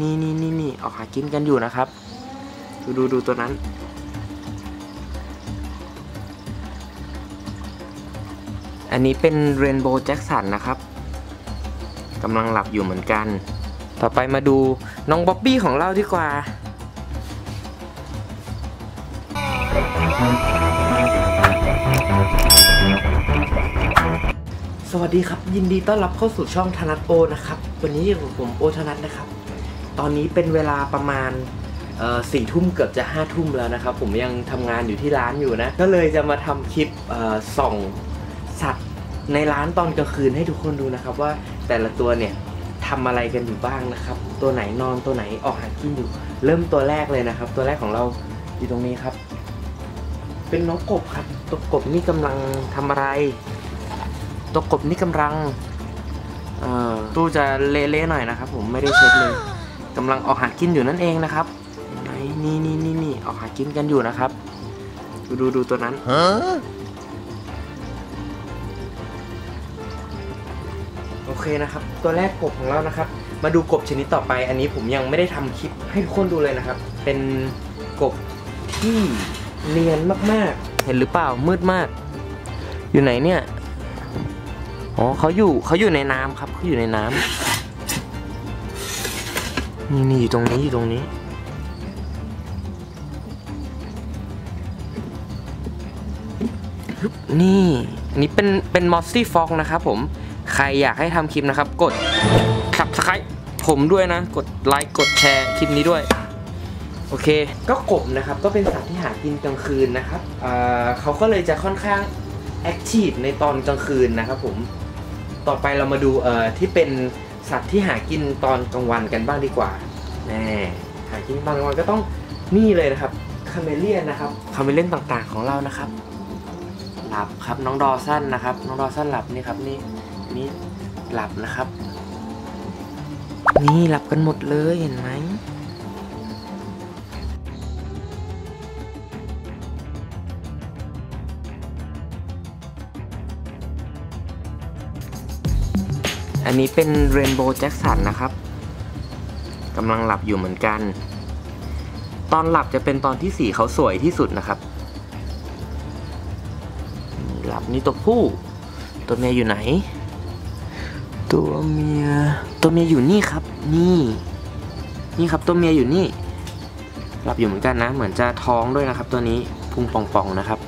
นี่นี่นี่นี่ออกหากินกันอยู่นะครับดูตัวนั้นอันนี้เป็นเรนโบว์แจ็คสันนะครับกำลังหลับอยู่เหมือนกันต่อไปมาดูน้องบ๊อบบี้ของเราดีกว่าสวัสดีครับยินดีต้อนรับเข้าสู่ช่องธนัทโอนะครับวันนี้อยู่กับผมโอธนัทนะครับตอนนี้เป็นเวลาประมาณ4 ทุ่มเกือบจะ5 ทุ่มแล้วนะครับผมยังทำงานอยู่ที่ร้านอยู่นะก็เลยจะมาทำคลิปส่องสัตว์ในร้านตอนกลางคืนให้ทุกคนดูนะครับว่าแต่ละตัวเนี่ยทำอะไรกันอยู่บ้างนะครับตัวไหนนอนตัวไหนออกหากินอยู่เริ่มตัวแรกเลยนะครับตัวแรกของเราอยู่ตรงนี้ครับเป็นนกกบครับตัวกบนี่กำลังทำอะไรตัวกบนี่กำลังตู้จะเละๆหน่อยนะครับผมไม่ได้เช็ดเลยกำลังออกหากินอยู่นั่นเองนะครับนี่ออกหากินกันอยู่นะครับดูตัวนั้นโอเคนะครับตัวแรกกบของเรานะครับมาดูกบชนิดต่อไปอันนี้ผมยังไม่ได้ทำคลิปให้ทุกคนดูเลยนะครับเป็นกบที่เนียนมากๆเห็นหรือเปล่ามืดมากอยู่ไหนเนี่ยอ๋อเขาอยู่ในน้ำครับเขาอยู่ในน้ำนี่อยู่ตรงนี้อยู่ตรงนี้นี่นี่เป็นmossy frogนะครับผมใครอยากให้ทำคลิปนะครับกด subscribe ผมด้วยนะกดไลค์กดแชร์คลิปนี้ด้วยโอเคก็กบนะครับก็เป็นสัตว์ที่หากินกลางคืนนะครับเขาก็เลยจะค่อนข้างแอคทีฟในตอนกลางคืนนะครับผมต่อไปเรามาดูที่เป็นสัตว์ที่หากินตอนกลางวันกันบ้างดีกว่าแน่หากินตอนกลางวันก็ต้องนี่เลยนะครับคาเมเลียนนะครับคาเมเลียนต่างๆของเรานะครับหลับครับน้องดอสันนะครับน้องดอสันหลับนี่ครับนี่หลับนะครับนี่หลับกันหมดเลยเห็นไหมอันนี้เป็นเรนโบว์แจ็คสันนะครับกำลังหลับอยู่เหมือนกันตอนหลับจะเป็นตอนที่สีเขาสวยที่สุดนะครับหลับนี่ตัวผู้ตัวเมียอยู่ไหนตัวเมียอยู่นี่ครับนี่ครับตัวเมียอยู่นี่หลับอยู่เหมือนกันนะเหมือนจะท้องด้วยนะครับตัวนี้พุงป่องๆนะครับ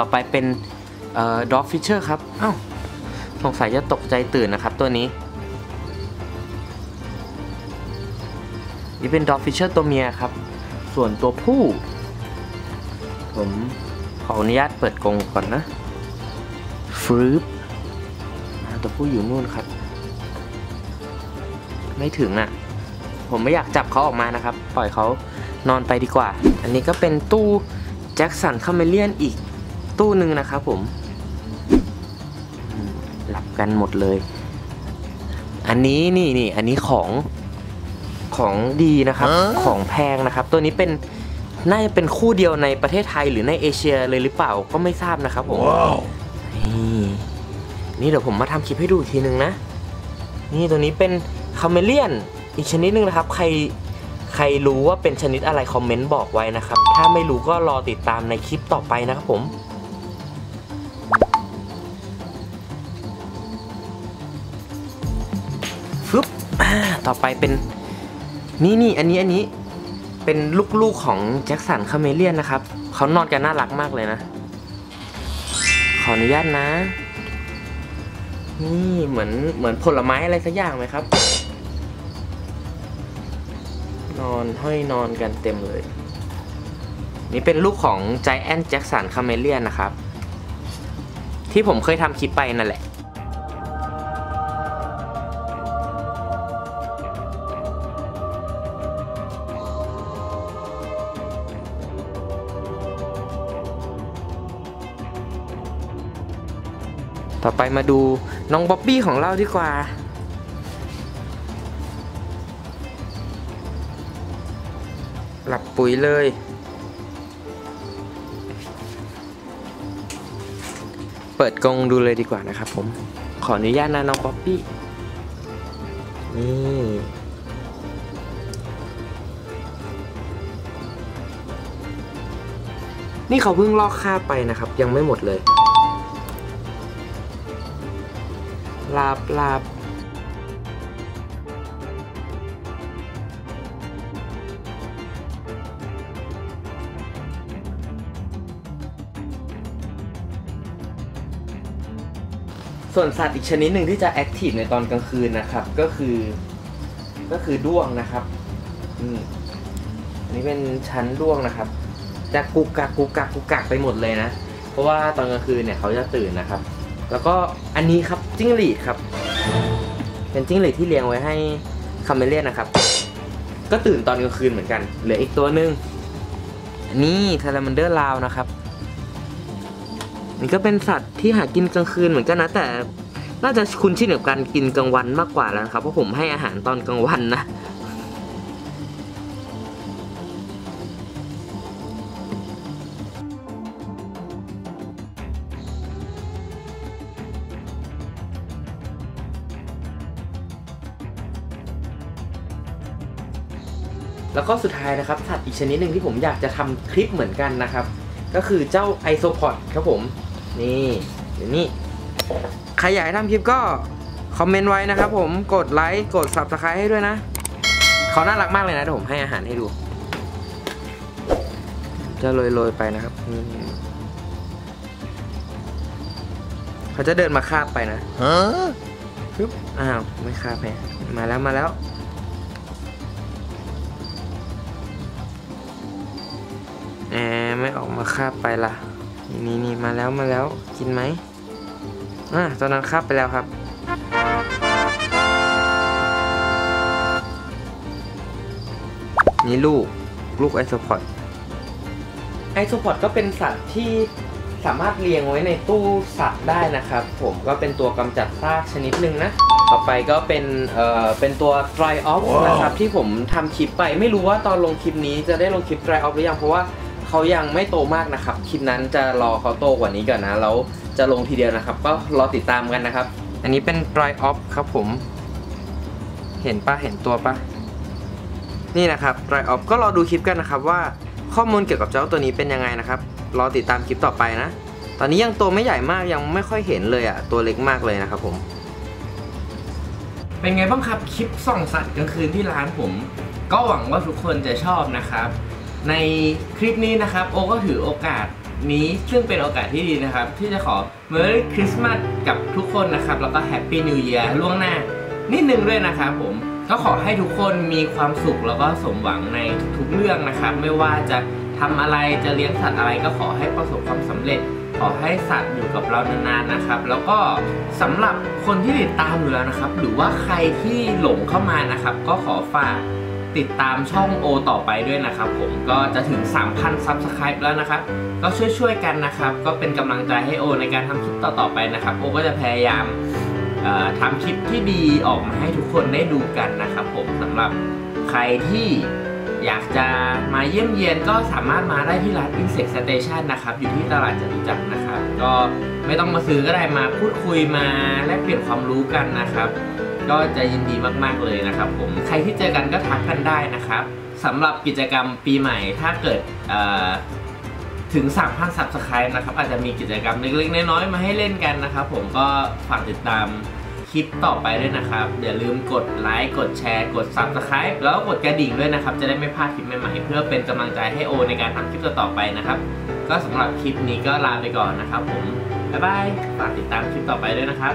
ต่อไปเป็นdog feature ครับอ้าวสงสัยจะตกใจตื่นนะครับตัวนี้นี่เป็นdog feature ตัวเมียครับส่วนตัวผู้ผมขออนุญาตเปิดกรงก่อนนะฟืบตัวผู้อยู่นู่นครับไม่ถึงน่ะผมไม่อยากจับเขาออกมานะครับปล่อยเขานอนไปดีกว่าอันนี้ก็เป็นตู้แจ็คสันคาเมเลียนอีกตู้หนึ่งนะครับผมหลับกันหมดเลยอันนี้นี่อันนี้ของดีนะครับของแพงนะครับตัวนี้เป็นน่าจะเป็นคู่เดียวในประเทศไทยหรือในเอเชียเลยหรือเปล่าก็ไม่ทราบนะครับผม wow. นี่เดี๋ยวผมมาทำคลิปให้ดูอีกทีนึงนะนี่ตัวนี้เป็นคาเมเลียนอีกชนิดนึงนะครับใครรู้ว่าเป็นชนิดอะไรคอมเมนต์บอกไว้นะครับถ้าไม่รู้ก็รอติดตามในคลิปต่อไปนะครับผมฟึบต่อไปเป็นนี่อันนี้เป็นลูกๆของแจ็คสันคาเมเลียนนะครับเขานอนกันน่ารักมากเลยนะขออนุญาตนะนี่เหมือนผลไม้อะไรสักอย่างไหมครับนอนห้อยนอนกันเต็มเลยนี่เป็นลูกของไจแอนท์แจ็คสันคาเมเลียนนะครับที่ผมเคยทำคลิปไปนั่นแหละต่อไปมาดูน้องบ๊อบบี้ของเราดีกว่าหลับปุ๋ยเลย เปิดกรงดูเลยดีกว่านะครับผมขออนุญาตนะน้องป๊อปปี้นี่นี่เขาเพิ่งลอกคราบไปนะครับยังไม่หมดเลยลาบส่วนสัตว์อีกชนิดหนึ่งที่จะแอคทีฟในตอนกลางคืนนะครับก็คือด้วงนะครับอันนี้เป็นชั้นด้วงนะครับจะกุกกักไปหมดเลยนะเพราะว่าตอนกลางคืนเนี่ยเขาจะตื่นนะครับแล้วก็อันนี้ครับจิ้งหรีดครับเป็นจิ้งหรีดที่เลี้ยงไว้ให้คาเมเลียนนะครับก็ตื่นตอนกลางคืนเหมือนกันเหลืออีกตัวหนึ่งอันนี้ซาลาแมนเดอร์ลาวนะครับนี่ก็เป็นสัตว์ที่หากินกลางคืนเหมือนกันนะแต่น่าจะคุ้นชินกับการกินกลางวันมากกว่าแล้วครับเพราะผมให้อาหารตอนกลางวันนะแล้วก็สุดท้ายนะครับสัตว์อีกชนิดหนึ่งที่ผมอยากจะทำคลิปเหมือนกันนะครับก็คือเจ้าไอโซพอดครับผมนี่เดี๋ยวนี้ใครอยากให้ทำคลิปก็คอมเมนต์ไว้นะครับผมกดไลค์กด Subscribe ให้ด้วยนะเขาน่ารักมากเลยนะเดี๋ยวผมให้อาหารให้ดูจะโรยไปนะครับเขาจะเดินมาคาบไปนะฮึบอ้าวไม่คาบไปมาแล้วไม่ออกมาคาบไปละนี่มาแล้วกินไหมตอนนั้นคาบไปแล้วครับนี่ลูกไอโซพอดก็เป็นสัตว์ที่สามารถเลี้ยงไว้ในตู้สัตว์ได้นะครับผมก็เป็นตัวกำจัดซากชนิดหนึ่งนะต่อไปก็เป็นตัว dry off นะครับที่ผมทำคลิปไปไม่รู้ว่าตอนลงคลิปนี้จะได้ลงคลิป dry off หรือยังเพราะว่าเขายังไม่โตมากนะครับคลิปนั้นจะรอเขาโตกว่านี้ก่อนนะแล้วจะลงทีเดียวนะครับก็รอติดตามกันนะครับอันนี้เป็น dry off ครับผมเห็นตัวปะนี่นะครับ dry off ก็รอดูคลิปกันนะครับว่าข้อมูลเกี่ยวกับเจ้าตัวนี้เป็นยังไงนะครับรอติดตามคลิปต่อไปนะตอนนี้ยังโตไม่ใหญ่มากยังไม่ค่อยเห็นเลยอ่ะตัวเล็กมากเลยนะครับผมเป็นไงบ้างครับคลิปส่องสัตว์กลางคืนที่ร้านผมก็หวังว่าทุกคนจะชอบนะครับในคลิปนี้นะครับโอก็ถือโอกาสนี้ซึ่งเป็นโอกาสที่ดีนะครับที่จะขอ Merry Christmas กับทุกคนนะครับแล้วก็ Happy New Year ล่วงหน้านิดนึงด้วยนะครับผมก็ขอให้ทุกคนมีความสุขแล้วก็สมหวังในทุกเรื่องนะครับไม่ว่าจะทำอะไรจะเลี้ยงสัตว์อะไรก็ขอให้ประสบความสำเร็จขอให้สัตว์อยู่กับเรานานๆนะครับแล้วก็สำหรับคนที่ติดตามอยู่แล้วนะครับหรือว่าใครที่หลงเข้ามานะครับก็ขอฝากติดตามช่องโอต่อไปด้วยนะครับผมก็จะถึง 3,000 Subscribe แล้วนะครับก็ช่วยๆกันนะครับก็เป็นกำลังใจให้โอในการทำคลิปต่อๆไปนะครับโอก็จะพยายามทำคลิปที่ดีออกมาให้ทุกคนได้ดูกันนะครับผมสำหรับใครที่อยากจะมาเยี่ยมเยียนก็สามารถมาได้ที่ร้าน Insect Station นะครับอยู่ที่ตลาดจตุจักรนะครับก็ไม่ต้องมาซื้อก็ได้มาพูดคุยมาแลกเปลี่ยนความรู้กันนะครับก็จะยินดีมากๆเลยนะครับผมใครที่เจอกันก็ทักกันได้นะครับสำหรับกิจกรรมปีใหม่ถ้าเกิดถึง 3,000 Subscribe นะครับอาจจะมีกิจกรรมเล็กๆน้อยๆมาให้เล่นกันนะครับผมก็ฝากติดตามคลิปต่อไปด้วยนะครับอย่าลืมกดไลค์กดแชร์กด Subscribe แล้วกดกระดิ่งด้วยนะครับจะได้ไม่พลาดคลิปใหม่ๆเพื่อเป็นกำลังใจให้โอในการทำคลิปต่อไปนะครับก็สำหรับคลิปนี้ก็ลาไปก่อนนะครับผมบ๊ายบายฝากติดตามคลิปต่อไปด้วยนะครับ